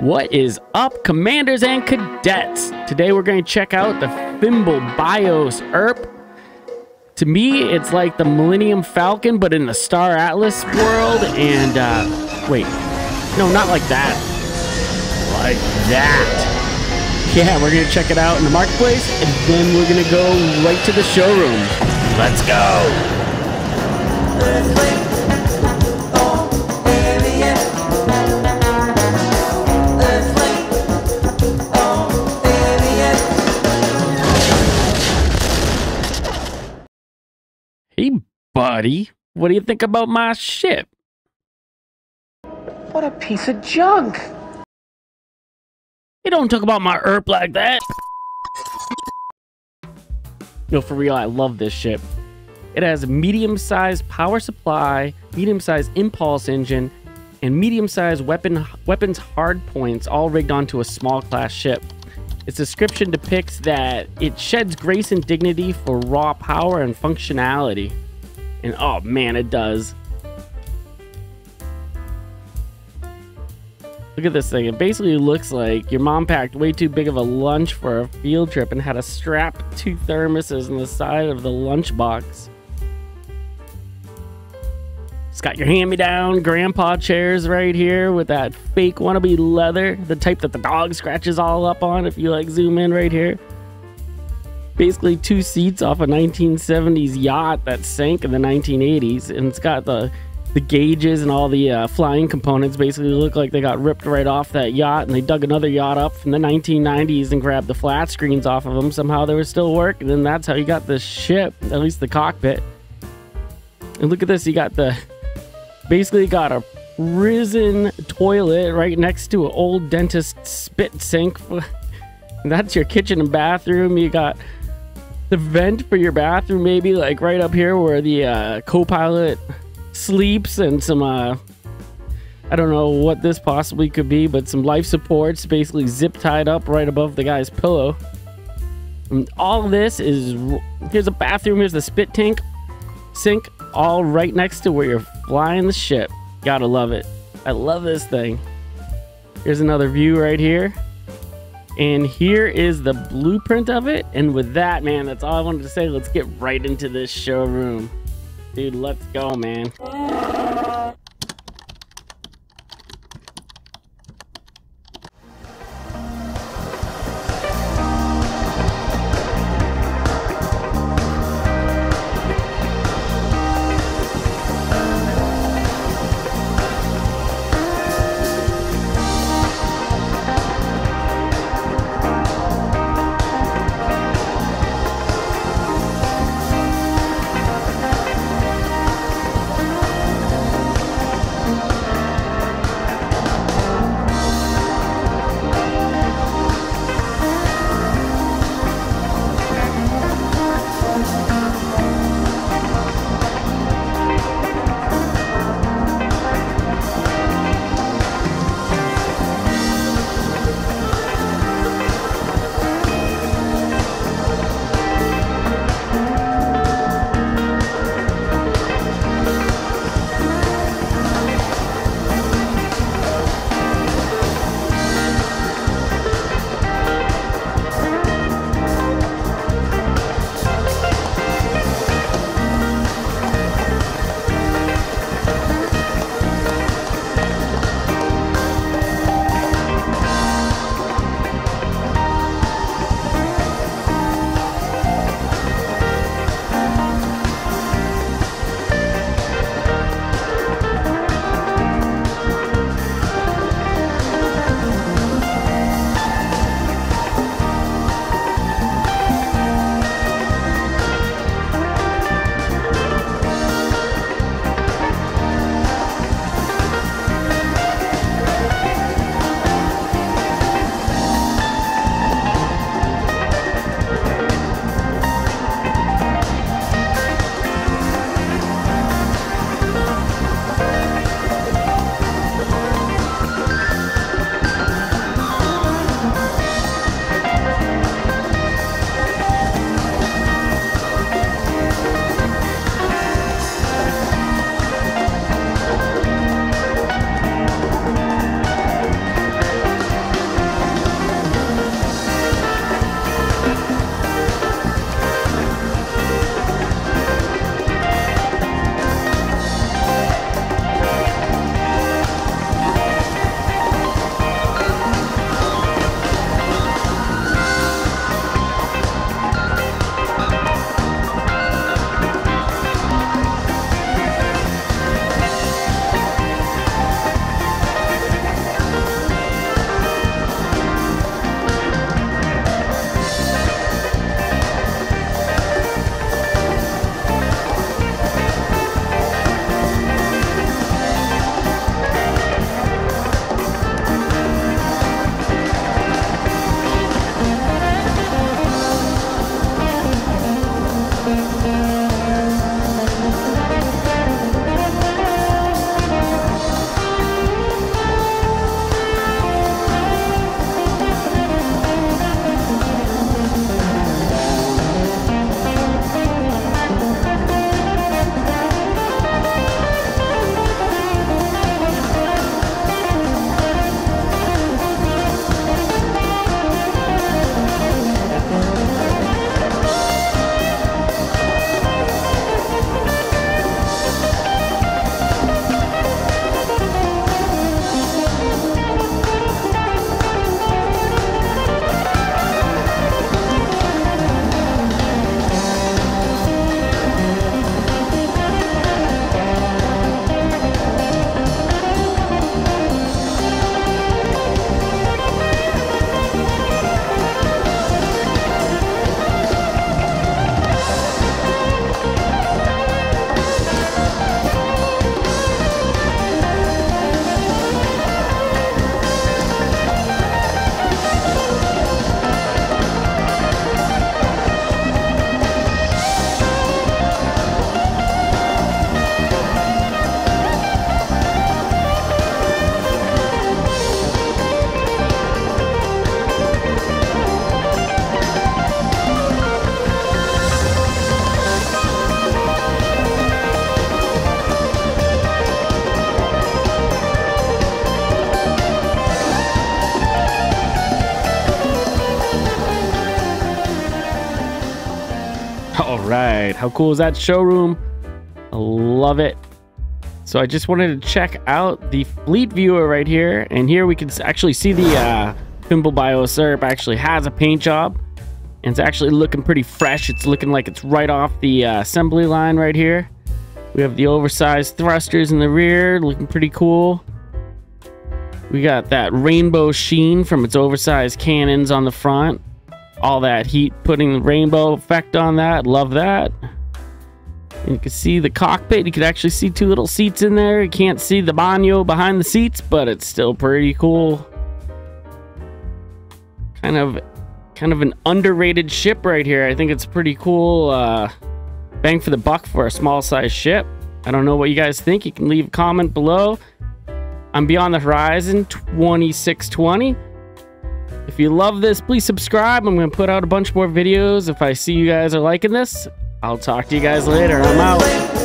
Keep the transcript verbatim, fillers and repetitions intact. What is up, commanders and cadets? Today we're going to check out the Fimbul BYOS Earp. To me, it's like the Millennium Falcon, but in the Star Atlas world. And, uh, wait. No, not like that. Like that. Yeah, we're going to check it out in the marketplace, and then we're going to go right to the showroom. Let's go. Hey, buddy, what do you think about my ship? What a piece of junk. You don't talk about my Earp like that. No, for real, I love this ship. It has a medium-sized power supply, medium-sized impulse engine, and medium-sized weapon, weapons hard points, all rigged onto a small class ship. Its description depicts that it sheds grace and dignity for raw power and functionality. And oh man, it does. Look at this thing. It basically looks like your mom packed way too big of a lunch for a field trip and had to strap two thermoses on the side of the lunchbox. It's got your hand-me-down grandpa chairs right here with that fake wannabe leather, the type that the dog scratches all up on if you like zoom in right here. Basically two seats off a nineteen seventies yacht that sank in the nineteen eighties, and it's got the, the gauges and all the uh, flying components basically look like they got ripped right off that yacht, and they dug another yacht up from the nineteen nineties and grabbed the flat screens off of them. Somehow they were still working, and that's how you got this ship, at least the cockpit. And look at this, you got the... Basically got a prison toilet right next to an old dentist spit sink. That's your kitchen and bathroom. You got the vent for your bathroom, maybe like right up here where the uh, co-pilot sleeps, and some, uh, I don't know what this possibly could be, but some life supports basically zip tied up right above the guy's pillow. And all this is, here's a bathroom, here's the spit tank, sink, all right next to where you're flying the ship. Gotta love it. I love this thing. Here's another view right here, and here is the blueprint of it. And with that, man, that's all I wanted to say. Let's get right into this showroom, dude. Let's go, man. right, how cool is that showroom? I love it. So I just wanted to check out the fleet viewer right here, and here we can actually see the uh, Fimbul BYOS Earp actually has a paint job, and it's actually looking pretty fresh. It's looking like it's right off the uh, assembly line right here. We have the oversized thrusters in the rear, looking pretty cool. We got that rainbow sheen from its oversized cannons on the front. All that heat putting the rainbow effect on that. Love that. And you can see the cockpit. You can actually see two little seats in there. You can't see the baño behind the seats, but it's still pretty cool. Kind of, kind of an underrated ship right here. I think it's pretty cool. Uh, bang for the buck for a small size ship. I don't know what you guys think. You can leave a comment below. I'm Beyond the Horizon twenty-six twenty. If you love this, please subscribe. I'm going to put out a bunch more videos. If I see you guys are liking this, I'll talk to you guys later. I'm out.